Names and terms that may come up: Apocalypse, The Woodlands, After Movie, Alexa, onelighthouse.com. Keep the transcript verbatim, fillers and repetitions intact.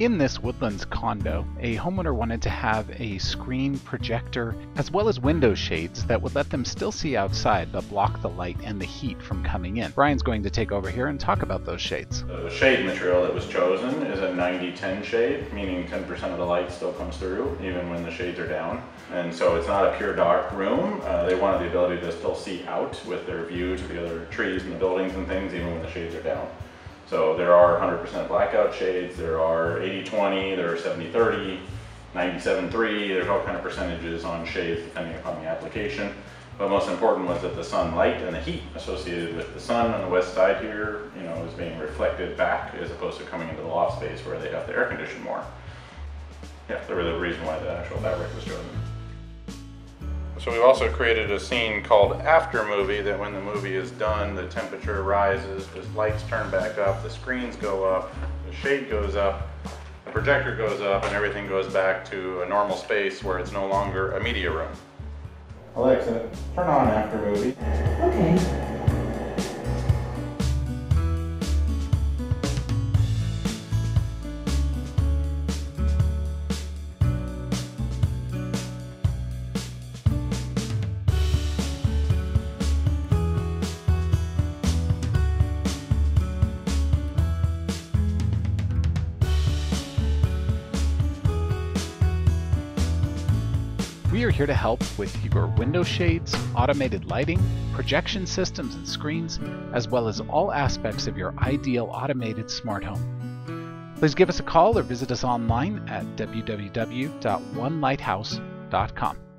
In this Woodlands condo, a homeowner wanted to have a screen projector as well as window shades that would let them still see outside but block the light and the heat from coming in. Brian's going to take over here and talk about those shades. The shade material that was chosen is a ninety ten shade, meaning ten percent of the light still comes through even when the shades are down. And so it's not a pure dark room. Uh, they wanted the ability to still see out with their view to the other trees and the buildings and things even when the shades are down. So there are one hundred percent blackout shades, there are eighty twenty, there are seventy thirty, ninety-seven three, there's all kind of percentages on shades depending upon the application. But most important was that the sunlight and the heat associated with the sun on the west side here, you know, is being reflected back as opposed to coming into the loft space where they have to air condition more. Yeah, that was the reason why the actual fabric was chosen. So we've also created a scene called After Movie that when the movie is done, the temperature rises, the lights turn back up, the screens go up, the shade goes up, the projector goes up, and everything goes back to a normal space where it's no longer a media room. Alexa, turn on After Movie. Okay. We are here to help with your window shades, automated lighting, projection systems and screens, as well as all aspects of your ideal automated smart home. Please give us a call or visit us online at w w w dot one lighthouse dot com.